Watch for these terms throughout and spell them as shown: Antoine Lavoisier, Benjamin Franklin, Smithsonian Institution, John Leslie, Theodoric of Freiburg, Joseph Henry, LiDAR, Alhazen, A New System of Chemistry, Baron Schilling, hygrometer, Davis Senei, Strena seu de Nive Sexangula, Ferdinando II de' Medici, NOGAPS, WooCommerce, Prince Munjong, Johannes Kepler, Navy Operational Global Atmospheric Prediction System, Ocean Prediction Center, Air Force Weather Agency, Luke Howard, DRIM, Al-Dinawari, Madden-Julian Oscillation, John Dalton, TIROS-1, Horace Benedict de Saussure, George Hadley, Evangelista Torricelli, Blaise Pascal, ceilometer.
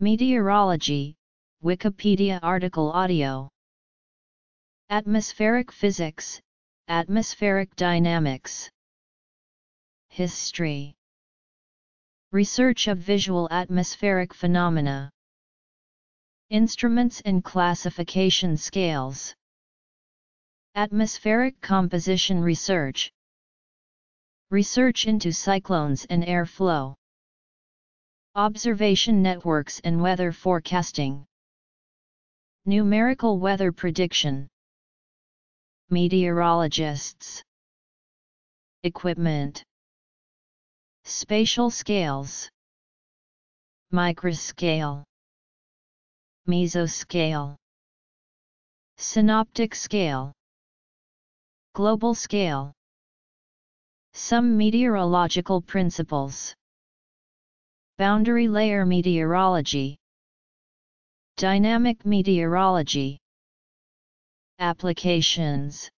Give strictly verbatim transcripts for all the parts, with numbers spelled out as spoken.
Meteorology, Wikipedia article audio. Atmospheric physics, atmospheric dynamics. History. Research of visual atmospheric phenomena. Instruments and classification scales. Atmospheric composition research. Research into cyclones and airflow. Observation networks and weather forecasting. Numerical weather prediction. Meteorologists. Equipment. Spatial scales. Microscale. Mesoscale. Synoptic scale. Global scale. Some meteorological principles. Boundary layer meteorology. Dynamic meteorology. Applications.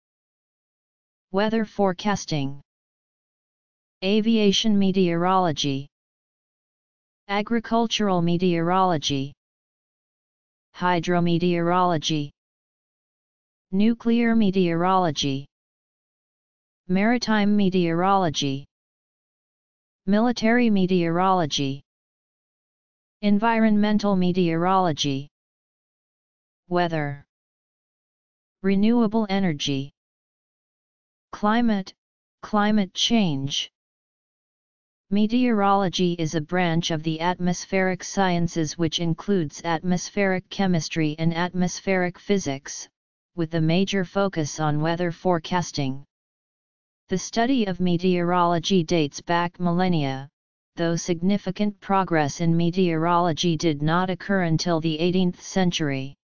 Weather forecasting. Aviation meteorology. Agricultural meteorology. Hydrometeorology. Nuclear meteorology. Maritime meteorology. Military meteorology. Environmental meteorology. Weather. Renewable energy. Climate, climate change. Meteorology is a branch of the atmospheric sciences which includes atmospheric chemistry and atmospheric physics, with a major focus on weather forecasting. The study of meteorology dates back millennia, though significant progress in meteorology did not occur until the eighteenth century.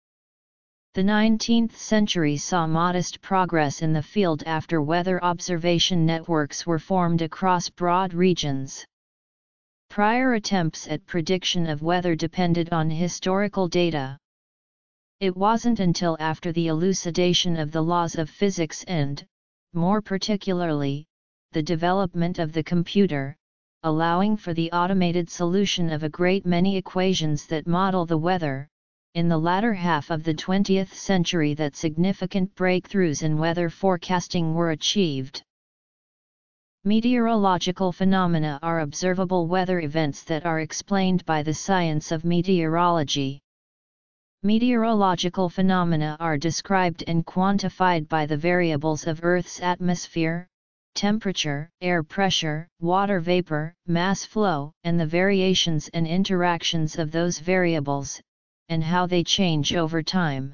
The nineteenth century saw modest progress in the field after weather observation networks were formed across broad regions. Prior attempts at prediction of weather depended on historical data. It wasn't until after the elucidation of the laws of physics and, more particularly, the development of the computer, allowing for the automated solution of a great many equations that model the weather, in the latter half of the twentieth century that significant breakthroughs in weather forecasting were achieved. Meteorological phenomena are observable weather events that are explained by the science of meteorology. Meteorological phenomena are described and quantified by the variables of Earth's atmosphere, temperature, air pressure, water vapor, mass flow, and the variations and interactions of those variables, and how they change over time.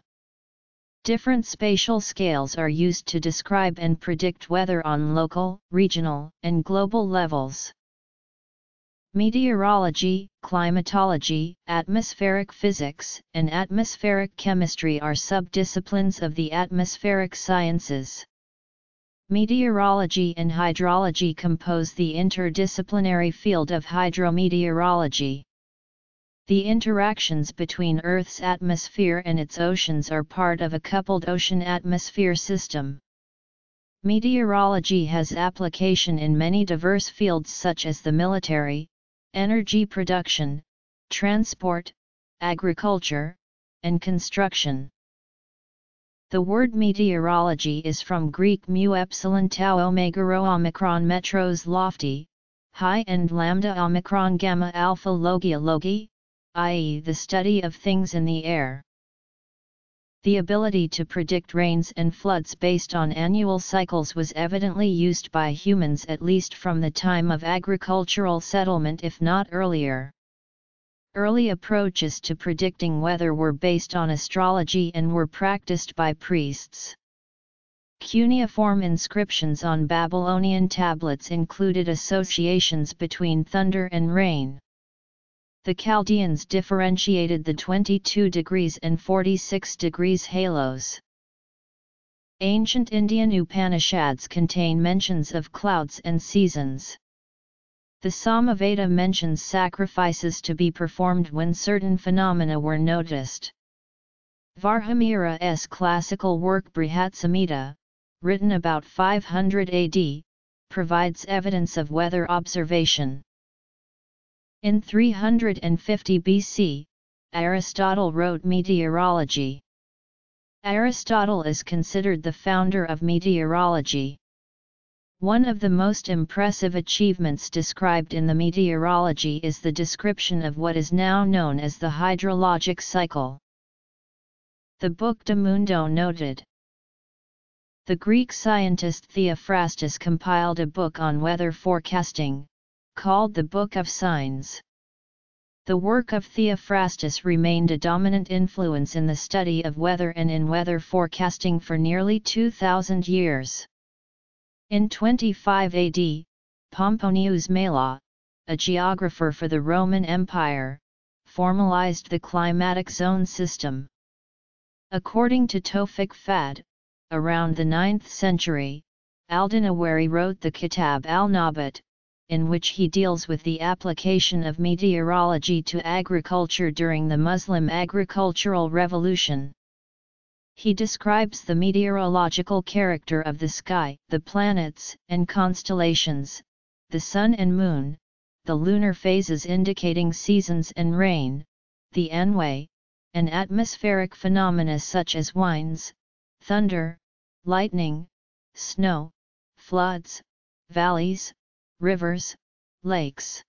Different spatial scales are used to describe and predict weather on local, regional, and global levels. Meteorology, climatology, atmospheric physics, and atmospheric chemistry are subdisciplines of the atmospheric sciences. Meteorology and hydrology compose the interdisciplinary field of hydrometeorology. The interactions between Earth's atmosphere and its oceans are part of a coupled ocean-atmosphere system. Meteorology has application in many diverse fields such as the military, energy production, transport, agriculture, and construction. The word meteorology is from Greek mu epsilon tau omega rho omicron metros lofty, high and lambda omicron gamma alpha logia logi, that is the study of things in the air. The ability to predict rains and floods based on annual cycles was evidently used by humans at least from the time of agricultural settlement, if not earlier. Early approaches to predicting weather were based on astrology and were practiced by priests. Cuneiform inscriptions on Babylonian tablets included associations between thunder and rain. The Chaldeans differentiated the twenty-two degrees and forty-six degrees halos. Ancient Indian Upanishads contain mentions of clouds and seasons. The Samaveda mentions sacrifices to be performed when certain phenomena were noticed. Varhamira's classical work Brihat Samhita, written about five hundred A D, provides evidence of weather observation. In three hundred fifty B C, Aristotle wrote Meteorology. Aristotle is considered the founder of meteorology. One of the most impressive achievements described in the meteorology is the description of what is now known as the hydrologic cycle. The book De Mundo noted. The Greek scientist Theophrastus compiled a book on weather forecasting, called the Book of Signs. The work of Theophrastus remained a dominant influence in the study of weather and in weather forecasting for nearly two thousand years. In twenty-five A D, Pomponius Mela, a geographer for the Roman Empire, formalized the climatic zone system. According to Tawfiq Fad, around the ninth century, Al-Dinawari wrote the Kitab al-Nabat, in which he deals with the application of meteorology to agriculture during the Muslim agricultural revolution. He describes the meteorological character of the sky, the planets and constellations, the sun and moon, the lunar phases indicating seasons and rain, the enway, and atmospheric phenomena such as winds, thunder, lightning, snow, floods, valleys, rivers, lakes.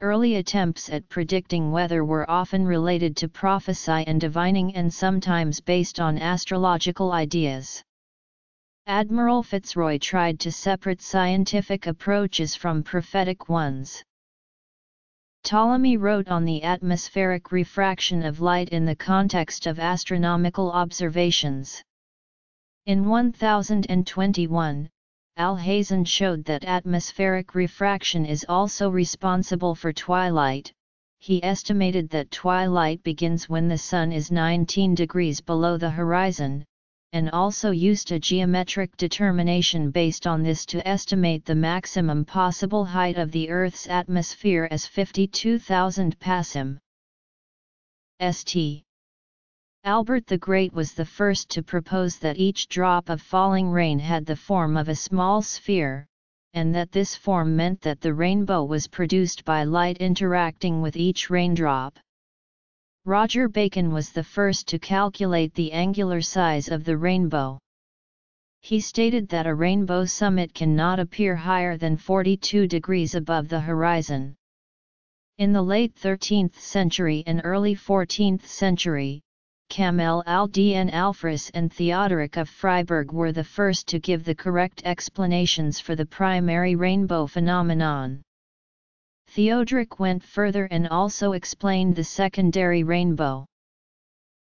Early attempts at predicting weather were often related to prophecy and divining and sometimes based on astrological ideas. Admiral FitzRoy tried to separate scientific approaches from prophetic ones. Ptolemy wrote on the atmospheric refraction of light in the context of astronomical observations. In one thousand twenty-one, Alhazen showed that atmospheric refraction is also responsible for twilight. He estimated that twilight begins when the sun is nineteen degrees below the horizon, and also used a geometric determination based on this to estimate the maximum possible height of the Earth's atmosphere as fifty-two thousand parsecs. Saint Albert the Great was the first to propose that each drop of falling rain had the form of a small sphere, and that this form meant that the rainbow was produced by light interacting with each raindrop. Roger Bacon was the first to calculate the angular size of the rainbow. He stated that a rainbow summit cannot appear higher than forty-two degrees above the horizon. In the late thirteenth century and early fourteenth century, Kamal al-Din al-Farisi and Theodoric of Freiburg were the first to give the correct explanations for the primary rainbow phenomenon. Theodoric went further and also explained the secondary rainbow.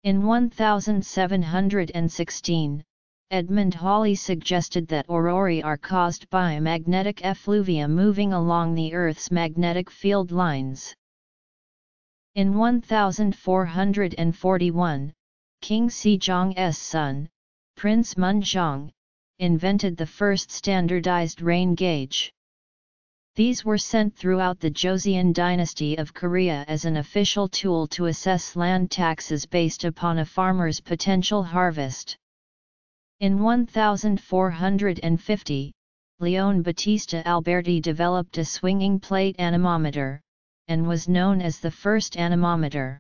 In one thousand seven hundred sixteen, Edmond Halley suggested that aurorae are caused by a magnetic effluvia moving along the Earth's magnetic field lines. In one thousand four hundred forty-one, King Sejong's son, Prince Munjong, invented the first standardized rain gauge. These were sent throughout the Joseon dynasty of Korea as an official tool to assess land taxes based upon a farmer's potential harvest. In one thousand four hundred fifty, Leone Battista Alberti developed a swinging plate anemometer, and was known as the first anemometer.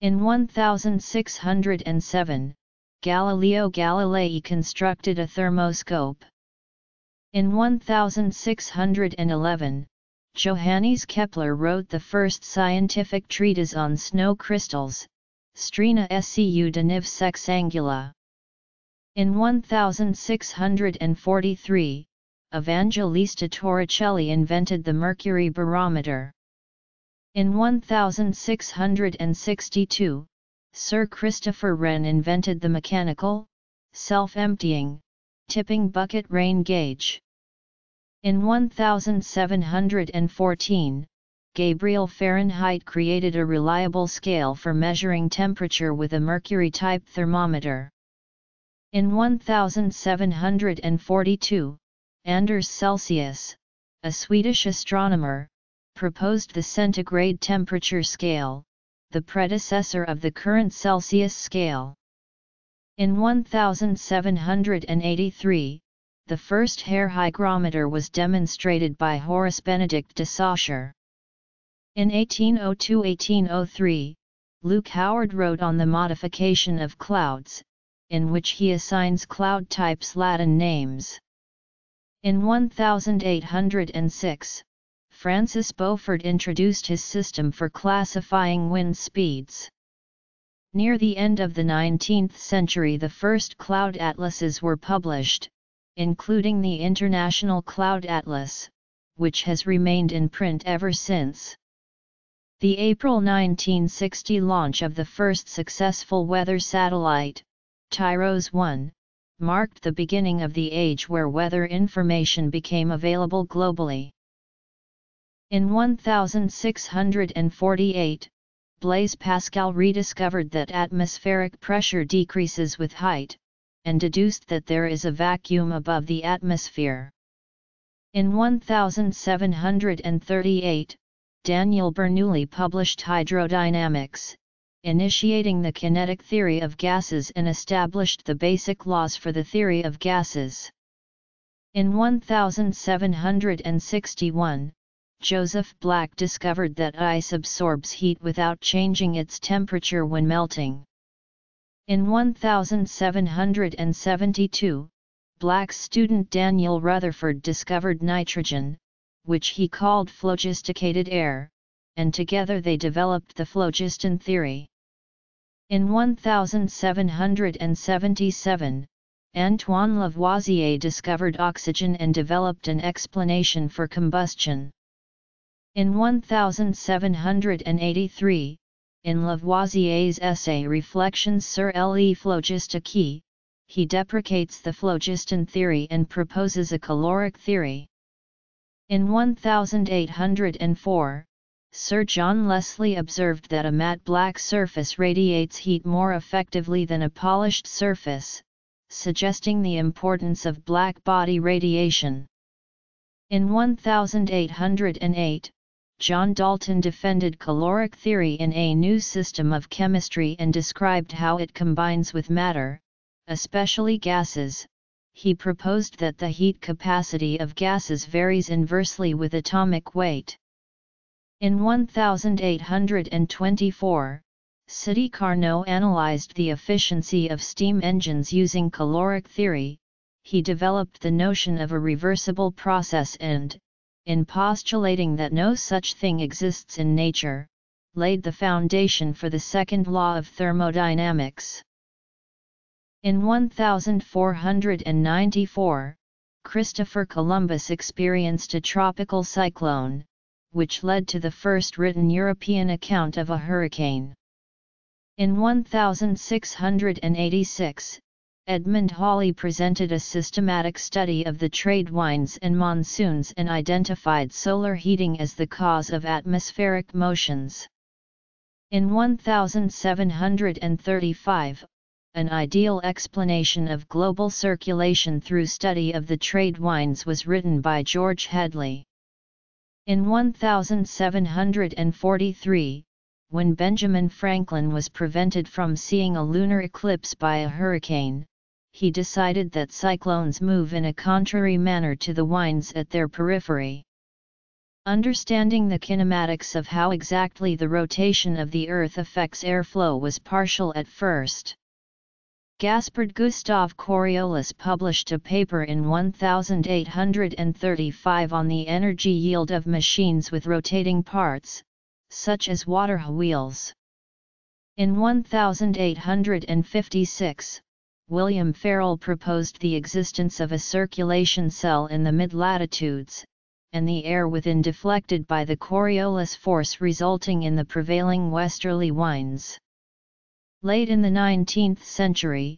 In one thousand six hundred seven, Galileo Galilei constructed a thermoscope. In one thousand six hundred eleven, Johannes Kepler wrote the first scientific treatise on snow crystals, Strena seu de Nive Sexangula. In one thousand six hundred forty-three, Evangelista Torricelli invented the mercury barometer. In one thousand six hundred sixty-two, Sir Christopher Wren invented the mechanical, self-emptying, tipping bucket rain gauge. In one thousand seven hundred fourteen, Gabriel Fahrenheit created a reliable scale for measuring temperature with a mercury-type thermometer. In one thousand seven hundred forty-two, Anders Celsius, a Swedish astronomer, proposed the centigrade temperature scale, the predecessor of the current Celsius scale. In one thousand seven hundred eighty-three, the first hair hygrometer was demonstrated by Horace Benedict de Saussure. In eighteen oh two to eighteen oh three, Luke Howard wrote on the modification of clouds, in which he assigns cloud types Latin names. In eighteen oh six, Francis Beaufort introduced his system for classifying wind speeds. Near the end of the nineteenth century, the first cloud atlases were published, including the International Cloud Atlas, which has remained in print ever since. The April nineteen sixty launch of the first successful weather satellite, TIROS one, marked the beginning of the age where weather information became available globally. In sixteen forty-eight, Blaise Pascal rediscovered that atmospheric pressure decreases with height, and deduced that there is a vacuum above the atmosphere. In seventeen thirty-eight, Daniel Bernoulli published Hydrodynamics, initiating the kinetic theory of gases and established the basic laws for the theory of gases. In seventeen sixty-one, Joseph Black discovered that ice absorbs heat without changing its temperature when melting. In seventeen seventy-two, Black's student Daniel Rutherford discovered nitrogen, which he called phlogisticated air, and together they developed the phlogiston theory. In seventeen seventy-seven, Antoine Lavoisier discovered oxygen and developed an explanation for combustion. In seventeen eighty-three, in Lavoisier's essay Reflections sur le Phlogistique, he deprecates the phlogiston theory and proposes a caloric theory. In eighteen oh four, Sir John Leslie observed that a matte black surface radiates heat more effectively than a polished surface, suggesting the importance of black body radiation. In eighteen oh eight, John Dalton defended caloric theory in A New System of Chemistry and described how it combines with matter, especially gases. He proposed that the heat capacity of gases varies inversely with atomic weight. In eighteen twenty-four, Sidi Carnot analyzed the efficiency of steam engines using caloric theory. He developed the notion of a reversible process and, in postulating that no such thing exists in nature, laid the foundation for the second law of thermodynamics. In fourteen ninety-four, Christopher Columbus experienced a tropical cyclone, which led to the first written European account of a hurricane. In sixteen eighty-six, Edmond Halley presented a systematic study of the trade winds and monsoons and identified solar heating as the cause of atmospheric motions. In seventeen thirty-five, an ideal explanation of global circulation through study of the trade winds was written by George Hadley. In seventeen forty-three, when Benjamin Franklin was prevented from seeing a lunar eclipse by a hurricane, he decided that cyclones move in a contrary manner to the winds at their periphery. Understanding the kinematics of how exactly the rotation of the Earth affects airflow was partial at first. Gaspard Gustav Coriolis published a paper in eighteen thirty-five on the energy yield of machines with rotating parts, such as water wheels. In eighteen fifty-six, William Farrell proposed the existence of a circulation cell in the mid-latitudes, and the air within deflected by the Coriolis force resulting in the prevailing westerly winds. Late in the nineteenth century,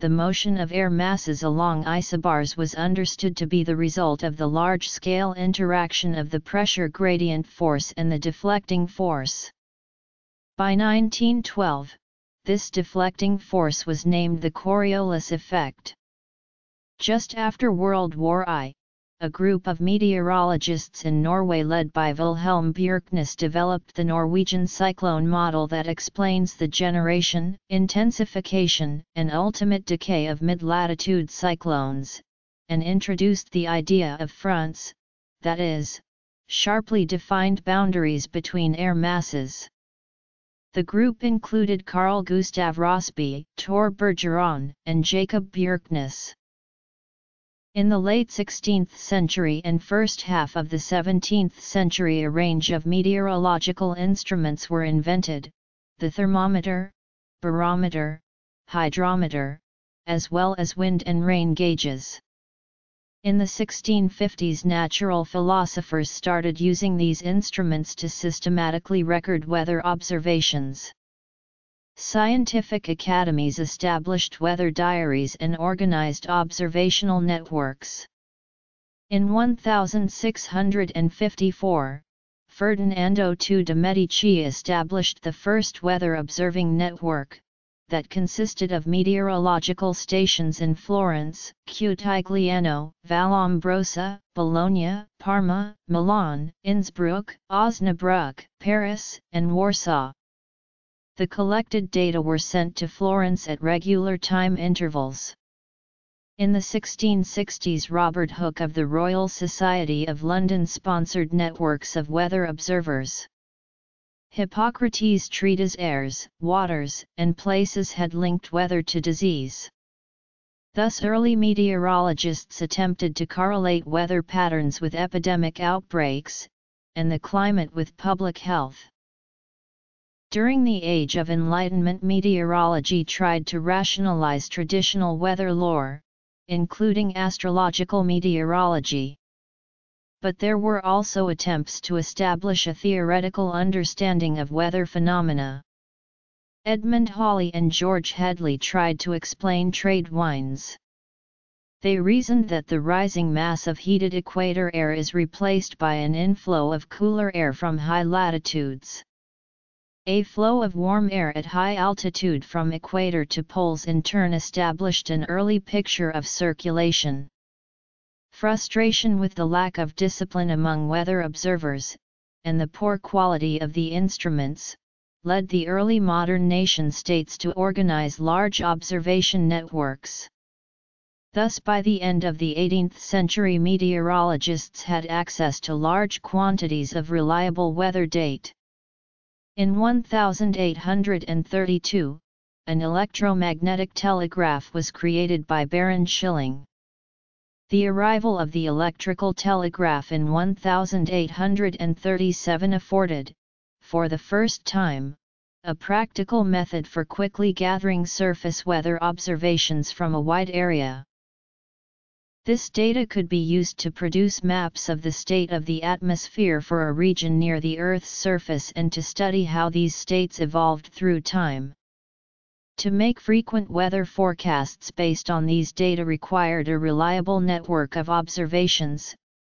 the motion of air masses along isobars was understood to be the result of the large-scale interaction of the pressure gradient force and the deflecting force. By nineteen twelve, this deflecting force was named the Coriolis effect. Just after World War One, a group of meteorologists in Norway led by Vilhelm Bjerknes developed the Norwegian cyclone model that explains the generation, intensification, and ultimate decay of mid-latitude cyclones, and introduced the idea of fronts, that is, sharply defined boundaries between air masses. The group included Carl Gustav Rossby, Tor Bergeron, and Jacob Bjerknes. In the late sixteenth century and first half of the seventeenth century, a range of meteorological instruments were invented, the thermometer, barometer, hydrometer, as well as wind and rain gauges. In the sixteen fifties, natural philosophers started using these instruments to systematically record weather observations. Scientific academies established weather diaries and organized observational networks. In one thousand six hundred fifty-four, Ferdinando the Second de' Medici established the first weather-observing network, that consisted of meteorological stations in Florence, Cutigliano, Vallombrosa, Bologna, Parma, Milan, Innsbruck, Osnabrück, Paris, and Warsaw. The collected data were sent to Florence at regular time intervals. In the sixteen sixties, Robert Hooke of the Royal Society of London sponsored networks of weather observers. Hippocrates' treatise Airs, Waters, and Places had linked weather to disease. Thus early meteorologists attempted to correlate weather patterns with epidemic outbreaks, and the climate with public health. During the Age of Enlightenment, meteorology tried to rationalize traditional weather lore, including astrological meteorology. But there were also attempts to establish a theoretical understanding of weather phenomena. Edmond Halley and George Hadley tried to explain trade winds. They reasoned that the rising mass of heated equator air is replaced by an inflow of cooler air from high latitudes. A flow of warm air at high altitude from equator to poles in turn established an early picture of circulation. Frustration with the lack of discipline among weather observers, and the poor quality of the instruments, led the early modern nation-states to organize large observation networks. Thus by the end of the eighteenth century, meteorologists had access to large quantities of reliable weather data. In one thousand eight hundred thirty-two, an electromagnetic telegraph was created by Baron Schilling. The arrival of the electrical telegraph in one thousand eight hundred thirty-seven afforded, for the first time, a practical method for quickly gathering surface weather observations from a wide area. This data could be used to produce maps of the state of the atmosphere for a region near the Earth's surface and to study how these states evolved through time. To make frequent weather forecasts based on these data required a reliable network of observations,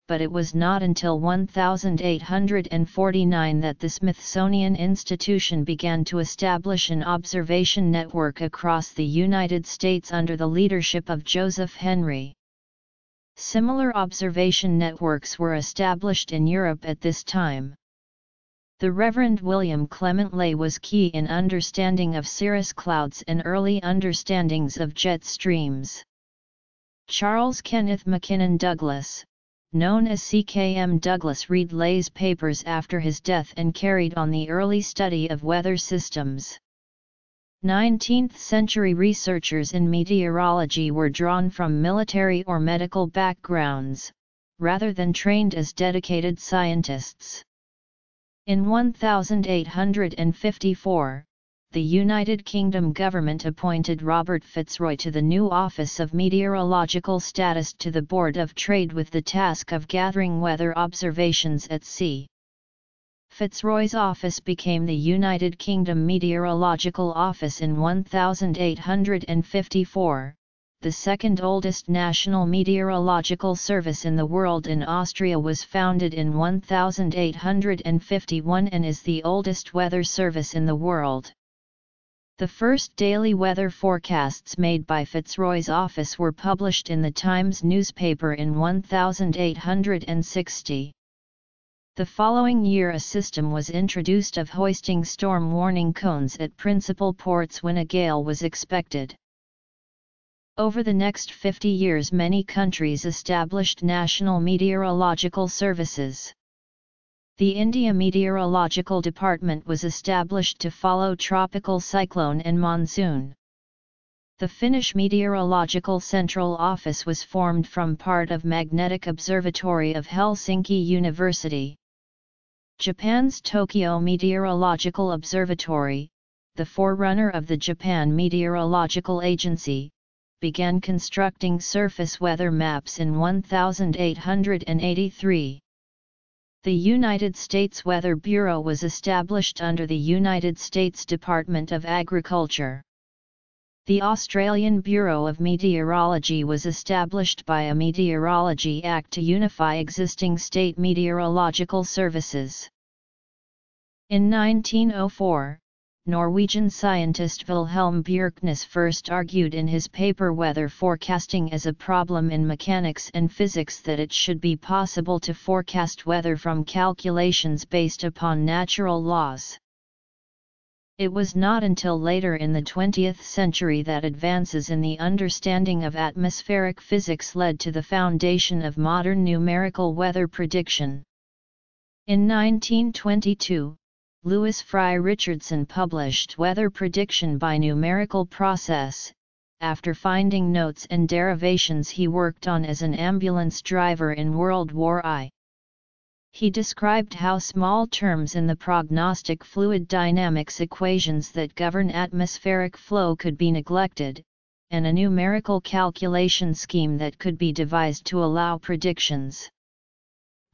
but it was not until one thousand eight hundred forty-nine that the Smithsonian Institution began to establish an observation network across the United States under the leadership of Joseph Henry. Similar observation networks were established in Europe at this time. The Reverend William Clement Lay was key in understanding of cirrus clouds and early understandings of jet streams. Charles Kenneth Mackinnon Douglas, known as C K M Douglas, read Lay's papers after his death and carried on the early study of weather systems. nineteenth century researchers in meteorology were drawn from military or medical backgrounds, rather than trained as dedicated scientists. In one thousand eight hundred fifty-four, the United Kingdom government appointed Robert FitzRoy to the new Office of Meteorological Status to the Board of Trade with the task of gathering weather observations at sea. FitzRoy's office became the United Kingdom Meteorological Office in one thousand eight hundred fifty-four, the second oldest national meteorological service in the world in Austria was founded in one thousand eight hundred fifty-one and is the oldest weather service in the world. The first daily weather forecasts made by FitzRoy's office were published in the Times newspaper in one thousand eight hundred sixty. The following year a system was introduced of hoisting storm warning cones at principal ports when a gale was expected. Over the next fifty years many countries established national meteorological services. the India Meteorological Department was established to follow tropical cyclone and monsoon. The Finnish Meteorological Central Office was formed from part of Magnetic Observatory of Helsinki University. Japan's Tokyo Meteorological Observatory, the forerunner of the Japan Meteorological Agency, began constructing surface weather maps in eighteen eighty-three. The United States Weather Bureau was established under the United States Department of Agriculture. The Australian Bureau of Meteorology was established by a Meteorology Act to unify existing state meteorological services. In nineteen oh four, Norwegian scientist Vilhelm Bjerknes first argued in his paper Weather Forecasting as a Problem in Mechanics and Physics that it should be possible to forecast weather from calculations based upon natural laws. It was not until later in the twentieth century that advances in the understanding of atmospheric physics led to the foundation of modern numerical weather prediction. In nineteen twenty-two, Lewis Fry Richardson published Weather Prediction by Numerical Process, after finding notes and derivations he worked on as an ambulance driver in World War I. He described how small terms in the prognostic fluid dynamics equations that govern atmospheric flow could be neglected, and a numerical calculation scheme that could be devised to allow predictions.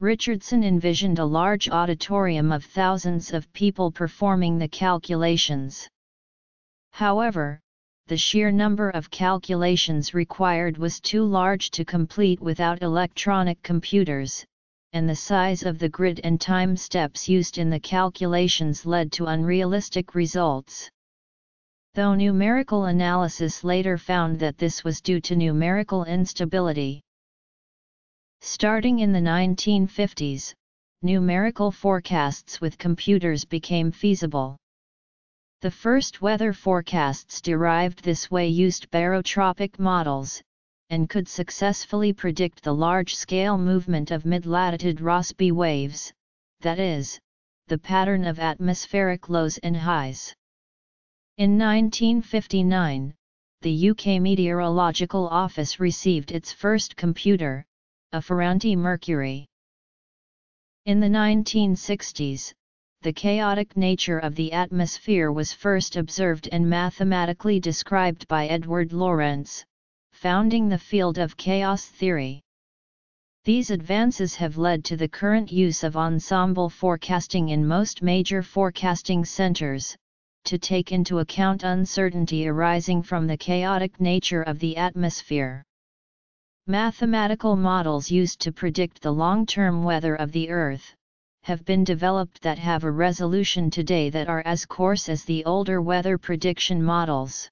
Richardson envisioned a large auditorium of thousands of people performing the calculations. However, the sheer number of calculations required was too large to complete without electronic computers, and the size of the grid and time steps used in the calculations led to unrealistic results. Though numerical analysis later found that this was due to numerical instability. Starting in the nineteen fifties, numerical forecasts with computers became feasible. The first weather forecasts derived this way used barotropic models, and could successfully predict the large-scale movement of mid-latitude Rossby waves, that is, the pattern of atmospheric lows and highs. In nineteen fifty-nine, the U K Meteorological Office received its first computer, a Ferranti Mercury. In the nineteen sixties, the chaotic nature of the atmosphere was first observed and mathematically described by Edward Lorentz, founding the field of chaos theory. These advances have led to the current use of ensemble forecasting in most major forecasting centers, to take into account uncertainty arising from the chaotic nature of the atmosphere. Mathematical models used to predict the long-term weather of the Earth have been developed that have a resolution today that are as coarse as the older weather prediction models.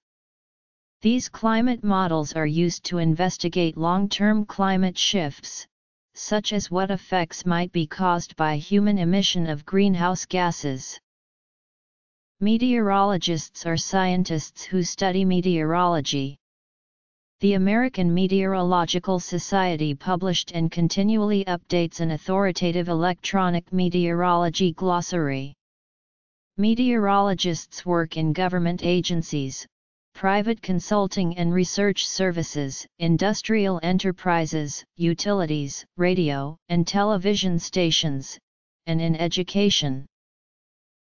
These climate models are used to investigate long-term climate shifts, such as what effects might be caused by human emission of greenhouse gases. Meteorologists are scientists who study meteorology. The American Meteorological Society published and continually updates an authoritative electronic meteorology glossary. Meteorologists work in government agencies, private consulting and research services, industrial enterprises, utilities, radio and television stations, and in education.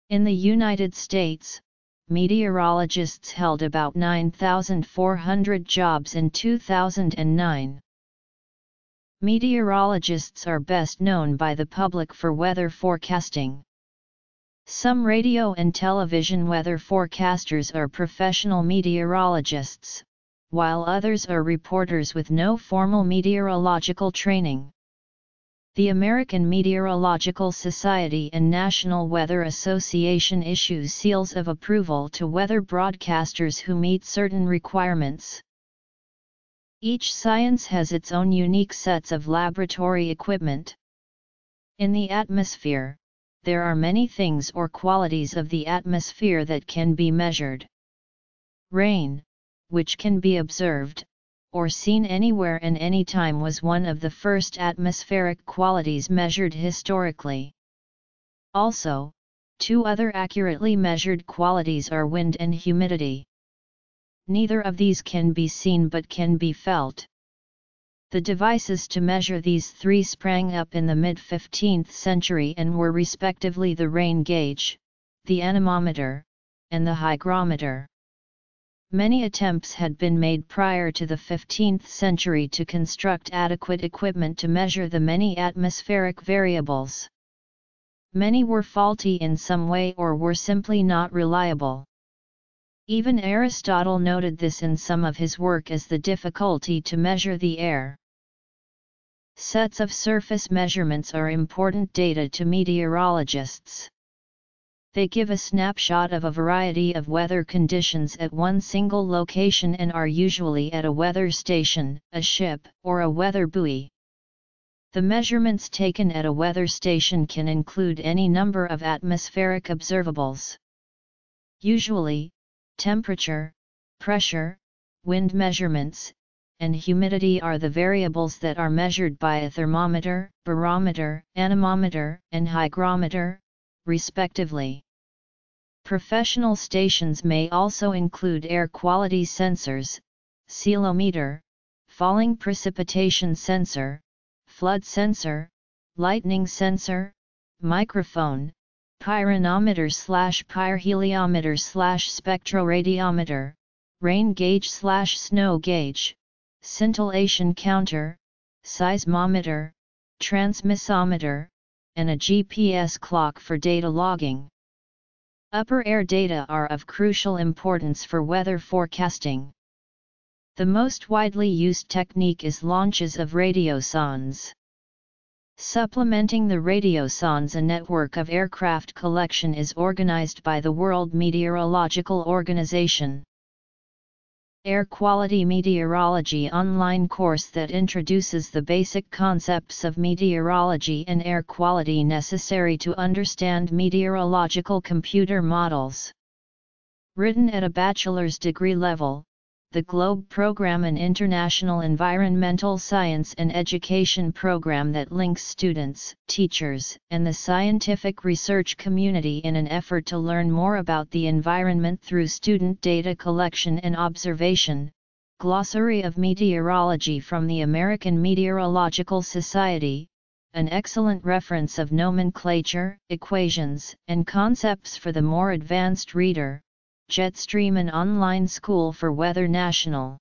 In the United States, meteorologists held about nine thousand four hundred jobs in two thousand nine. Meteorologists are best known by the public for weather forecasting. Some radio and television weather forecasters are professional meteorologists, while others are reporters with no formal meteorological training. The American Meteorological Society and National Weather Association issue seals of approval to weather broadcasters who meet certain requirements. Each science has its own unique sets of laboratory equipment. In the atmosphere, there are many things or qualities of the atmosphere that can be measured. Rain, which can be observed, or seen anywhere and anytime, was one of the first atmospheric qualities measured historically. Also, two other accurately measured qualities are wind and humidity. Neither of these can be seen but can be felt. The devices to measure these three sprang up in the mid-fifteenth century and were respectively the rain gauge, the anemometer, and the hygrometer. Many attempts had been made prior to the fifteenth century to construct adequate equipment to measure the many atmospheric variables. Many were faulty in some way or were simply not reliable. Even Aristotle noted this in some of his work as the difficulty to measure the air. Sets of surface measurements are important data to meteorologists. They give a snapshot of a variety of weather conditions at one single location and are usually at a weather station, a ship, or a weather buoy. The measurements taken at a weather station can include any number of atmospheric observables. Usually, temperature, pressure, wind measurements, and humidity are the variables that are measured by a thermometer, barometer, anemometer, and hygrometer, respectively. Professional stations may also include air quality sensors, ceilometer, falling precipitation sensor, flood sensor, lightning sensor, microphone, pyranometer slash pyrheliometer slash spectroradiometer, rain gauge slash snow gauge, scintillation counter, seismometer, transmissometer, and a G P S clock for data logging. Upper air data are of crucial importance for weather forecasting. The most widely used technique is launches of radiosondes. Supplementing the radiosondes, a network of aircraft collection is organized by the World Meteorological Organization. Air Quality Meteorology online course that introduces the basic concepts of meteorology and air quality necessary to understand meteorological computer models. Written at a bachelor's degree level, the GLOBE program, an international environmental science and education program that links students, teachers, and the scientific research community in an effort to learn more about the environment through student data collection and observation. Glossary of Meteorology from the American Meteorological Society, an excellent reference of nomenclature, equations, and concepts for the more advanced reader. Jetstream, an online school for weather. National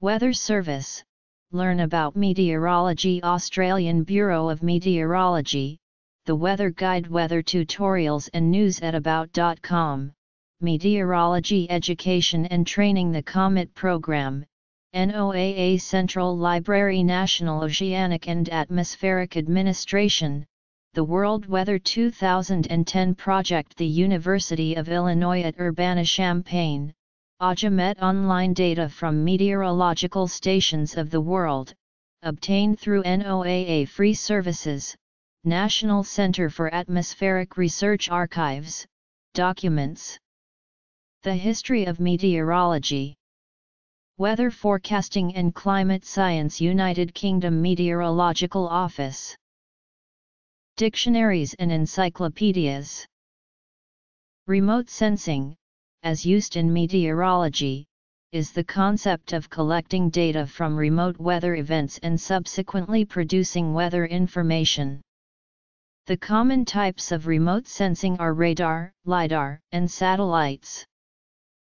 Weather Service, learn about meteorology. Australian Bureau of Meteorology, the Weather Guide, weather tutorials and news at about dot com, Meteorology Education and Training, the COMET Program, N O A A Central Library. National Oceanic and Atmospheric Administration, the World Weather two thousand ten Project. The University of Illinois at Urbana-Champaign, AJAMET, online data from meteorological stations of the world, obtained through N O A A free services. National Center for Atmospheric Research Archives, documents. The History of Meteorology. Weather Forecasting and Climate Science, United Kingdom Meteorological Office. Dictionaries and encyclopedias. Remote sensing, as used in meteorology, is the concept of collecting data from remote weather events and subsequently producing weather information. The common types of remote sensing are radar, LiDAR, and satellites.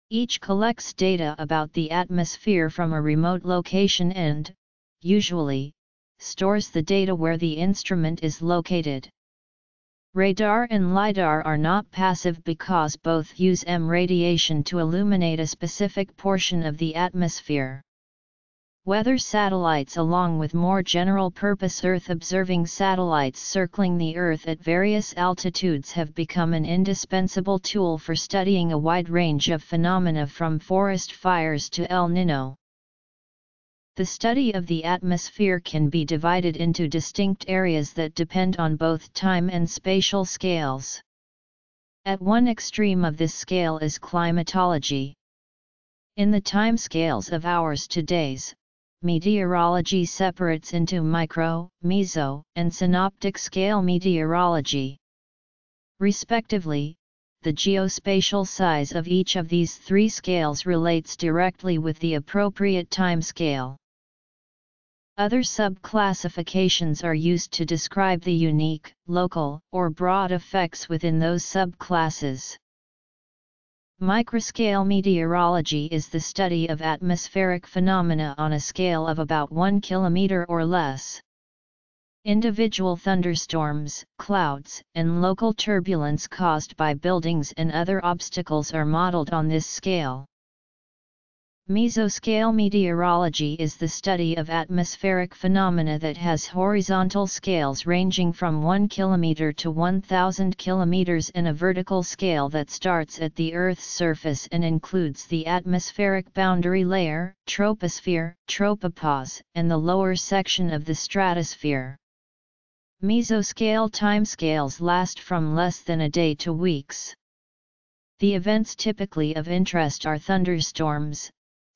Each collects data about the atmosphere from a remote location and, usually, stores the data where the instrument is located. Radar and LiDAR are not passive because both use M radiation to illuminate a specific portion of the atmosphere. Weather satellites, along with more general-purpose Earth-observing satellites circling the Earth at various altitudes, have become an indispensable tool for studying a wide range of phenomena from forest fires to El Niño. The study of the atmosphere can be divided into distinct areas that depend on both time and spatial scales. At one extreme of this scale is climatology. In the time scales of hours to days, meteorology separates into micro, meso, and synoptic scale meteorology. respectively, the geospatial size of each of these three scales relates directly with the appropriate time scale. Other subclassifications are used to describe the unique, local, or broad effects within those subclasses. Microscale meteorology is the study of atmospheric phenomena on a scale of about one kilometer or less. Individual thunderstorms, clouds, and local turbulence caused by buildings and other obstacles are modeled on this scale. Mesoscale meteorology is the study of atmospheric phenomena that has horizontal scales ranging from one kilometer to one thousand kilometers and a vertical scale that starts at the Earth's surface and includes the atmospheric boundary layer, troposphere, tropopause, and the lower section of the stratosphere. Mesoscale timescales last from less than a day to weeks. The events typically of interest are thunderstorms,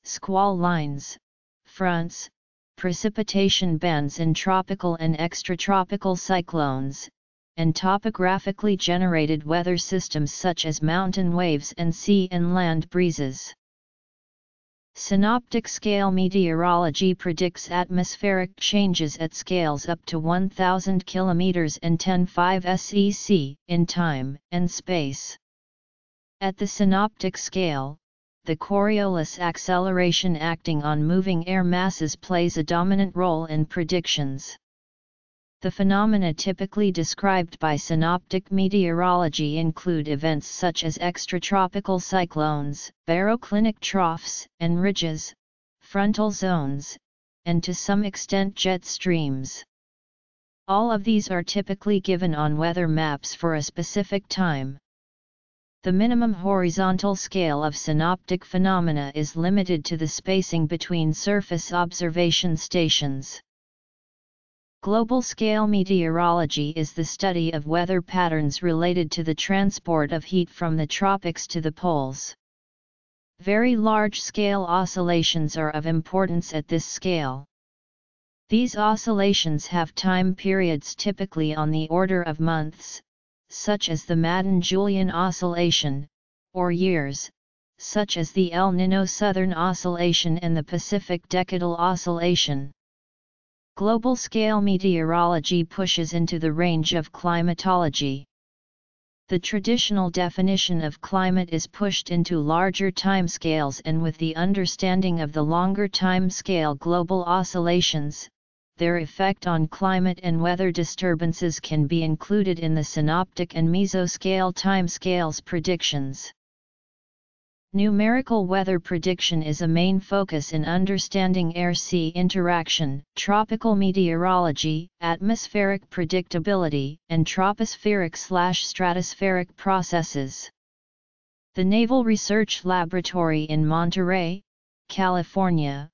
squall lines, fronts, precipitation bands in tropical and extratropical cyclones, and topographically generated weather systems such as mountain waves and sea and land breezes. Synoptic scale meteorology predicts atmospheric changes at scales up to one thousand kilometers and ten to the five seconds in time and space. At the synoptic scale, the Coriolis acceleration acting on moving air masses plays a dominant role in predictions. The phenomena typically described by synoptic meteorology include events such as extratropical cyclones, baroclinic troughs and ridges, frontal zones, and to some extent jet streams. All of these are typically given on weather maps for a specific time. The minimum horizontal scale of synoptic phenomena is limited to the spacing between surface observation stations. Global scale meteorology is the study of weather patterns related to the transport of heat from the tropics to the poles. Very large-scale oscillations are of importance at this scale. These oscillations have time periods typically on the order of months, such as the Madden-Julian Oscillation, or years, such as the El Niño Southern Oscillation and the Pacific Decadal Oscillation. Global-scale meteorology pushes into the range of climatology. The traditional definition of climate is pushed into larger timescales, and with the understanding of the longer timescale global oscillations, their effect on climate and weather disturbances can be included in the synoptic and mesoscale timescales predictions. Numerical weather prediction is a main focus in understanding air-sea interaction, tropical meteorology, atmospheric predictability, and tropospheric/stratospheric processes. The Naval Research Laboratory in Monterey, California,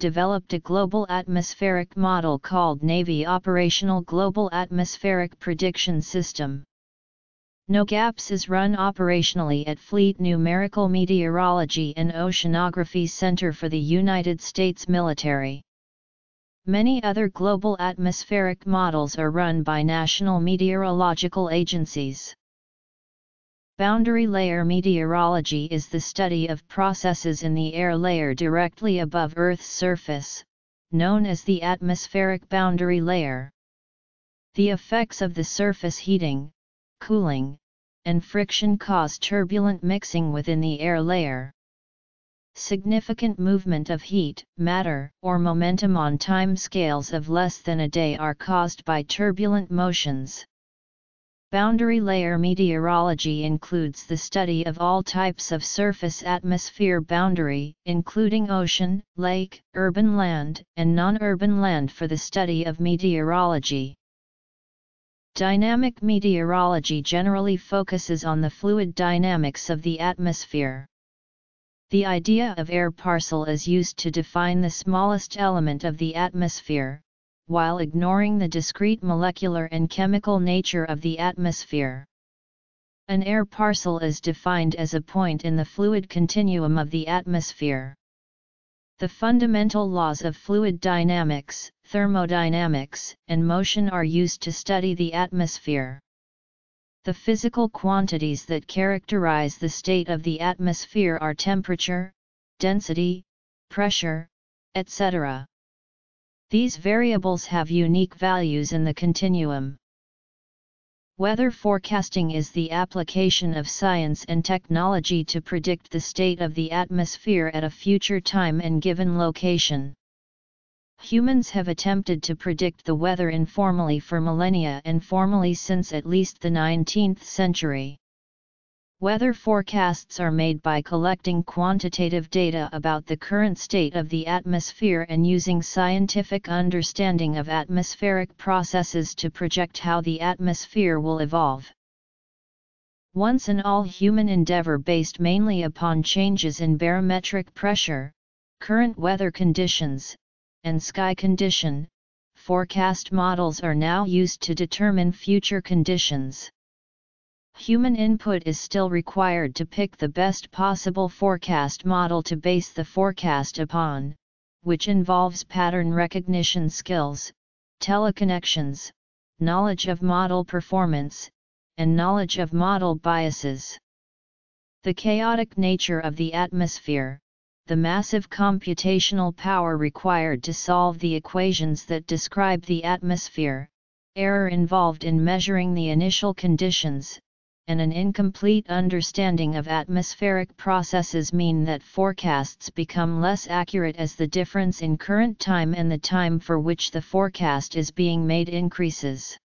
developed a global atmospheric model called Navy Operational Global Atmospheric Prediction System. NOGAPS is run operationally at Fleet Numerical Meteorology and Oceanography Center for the United States military. Many other global atmospheric models are run by national meteorological agencies. Boundary layer meteorology is the study of processes in the air layer directly above Earth's surface, known as the atmospheric boundary layer. The effects of the surface heating, cooling, and friction cause turbulent mixing within the air layer. Significant movement of heat, matter, or momentum on time scales of less than a day are caused by turbulent motions. Boundary layer meteorology includes the study of all types of surface atmosphere boundary, including ocean, lake, urban land, and non-urban land for the study of meteorology. Dynamic meteorology generally focuses on the fluid dynamics of the atmosphere. The idea of air parcel is used to define the smallest element of the atmosphere, while ignoring the discrete molecular and chemical nature of the atmosphere. An air parcel is defined as a point in the fluid continuum of the atmosphere. The fundamental laws of fluid dynamics, thermodynamics, and motion are used to study the atmosphere. the physical quantities that characterize the state of the atmosphere are temperature, density, pressure, et cetera. These variables have unique values in the continuum. Weather forecasting is the application of science and technology to predict the state of the atmosphere at a future time and given location. Humans have attempted to predict the weather informally for millennia and formally since at least the nineteenth century. Weather forecasts are made by collecting quantitative data about the current state of the atmosphere and using scientific understanding of atmospheric processes to project how the atmosphere will evolve. Once an all-human endeavor based mainly upon changes in barometric pressure, current weather conditions, and sky condition, forecast models are now used to determine future conditions. Human input is still required to pick the best possible forecast model to base the forecast upon, which involves pattern recognition skills, teleconnections, knowledge of model performance, and knowledge of model biases. The chaotic nature of the atmosphere, the massive computational power required to solve the equations that describe the atmosphere, error involved in measuring the initial conditions, and an incomplete understanding of atmospheric processes mean that forecasts become less accurate as the difference in current time and the time for which the forecast is being made increases.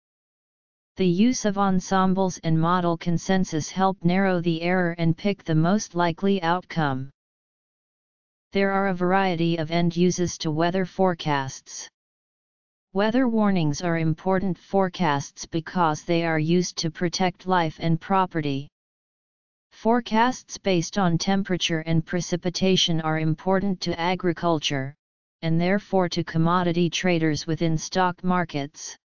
The use of ensembles and model consensus help narrow the error and pick the most likely outcome. There are a variety of end uses to weather forecasts. Weather warnings are important forecasts because they are used to protect life and property. Forecasts based on temperature and precipitation are important to agriculture, and therefore to commodity traders within stock markets.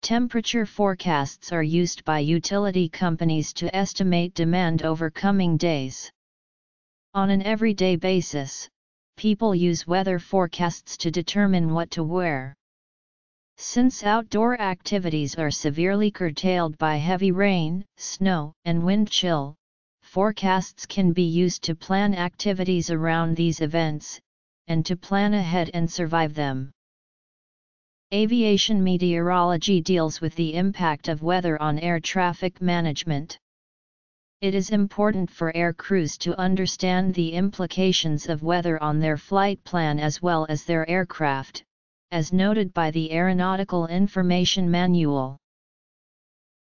Temperature forecasts are used by utility companies to estimate demand over coming days. On an everyday basis, people use weather forecasts to determine what to wear. Since outdoor activities are severely curtailed by heavy rain, snow, and wind chill, forecasts can be used to plan activities around these events, and to plan ahead and survive them. Aviation meteorology deals with the impact of weather on air traffic management. It is important for air crews to understand the implications of weather on their flight plan as well as their aircraft, as noted by the Aeronautical Information Manual.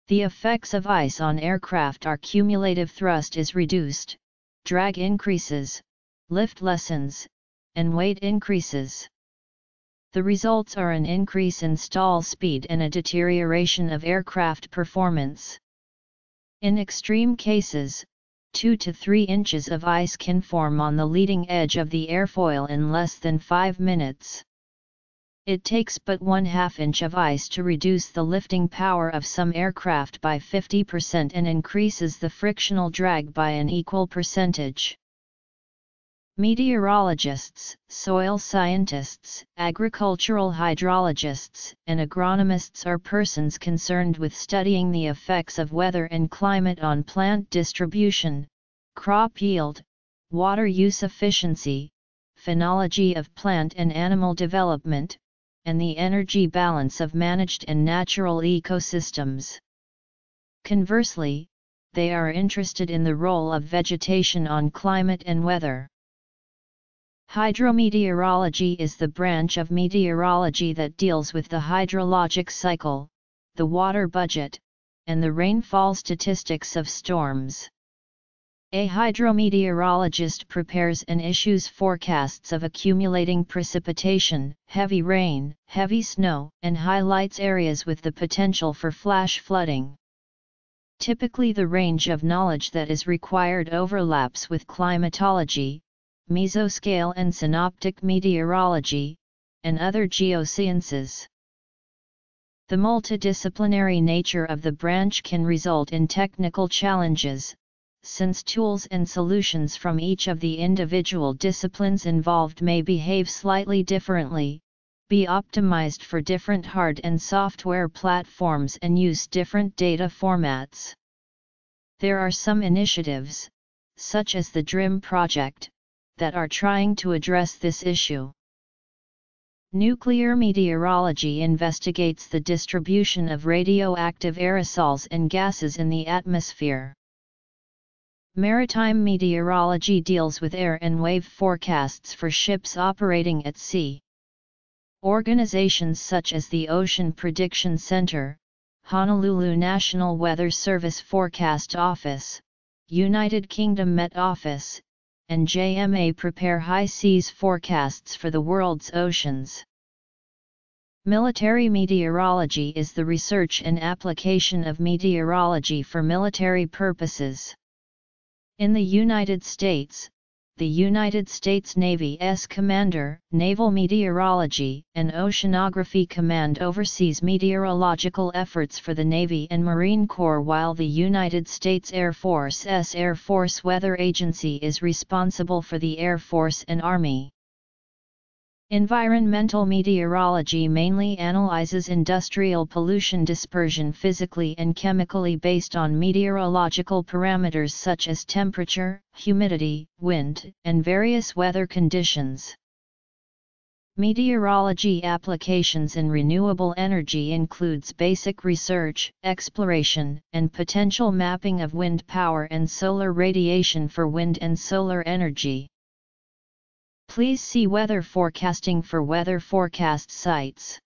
The effects of ice on aircraft are cumulative thrust is reduced, drag increases, lift lessens, and weight increases. The results are an increase in stall speed and a deterioration of aircraft performance. In extreme cases, two to three inches of ice can form on the leading edge of the airfoil in less than five minutes. It takes but one half inch of ice to reduce the lifting power of some aircraft by fifty percent and increases the frictional drag by an equal percentage. Meteorologists, soil scientists, agricultural hydrologists, and agronomists are persons concerned with studying the effects of weather and climate on plant distribution, crop yield, water use efficiency, phenology of plant and animal development, and the energy balance of managed and natural ecosystems. Conversely, they are interested in the role of vegetation on climate and weather. Hydrometeorology is the branch of meteorology that deals with the hydrologic cycle, the water budget, and the rainfall statistics of storms. A hydrometeorologist prepares and issues forecasts of accumulating precipitation, heavy rain, heavy snow, and highlights areas with the potential for flash flooding. Typically, the range of knowledge that is required overlaps with climatology, mesoscale and synoptic meteorology, and other geosciences. The multidisciplinary nature of the branch can result in technical challenges, since tools and solutions from each of the individual disciplines involved may behave slightly differently, be optimized for different hard and software platforms and use different data formats. There are some initiatives, such as the D R I M project, that are trying to address this issue. Nuclear meteorology investigates the distribution of radioactive aerosols and gases in the atmosphere. Maritime meteorology deals with air and wave forecasts for ships operating at sea. Organizations such as the Ocean Prediction Center, Honolulu National Weather Service Forecast Office, United Kingdom Met Office, and J M A prepare high seas forecasts for the world's oceans. Military meteorology is the research and application of meteorology for military purposes. In the United States, the United States Navy's Commander, Naval Meteorology and Oceanography Command oversees meteorological efforts for the Navy and Marine Corps, while the United States Air Force's Air Force Weather Agency is responsible for the Air Force and Army. Environmental meteorology mainly analyzes industrial pollution dispersion physically and chemically based on meteorological parameters such as temperature, humidity, wind, and various weather conditions. Meteorology applications in renewable energy includes basic research, exploration, and potential mapping of wind power and solar radiation for wind and solar energy. Please see weather forecasting for weather forecast sites.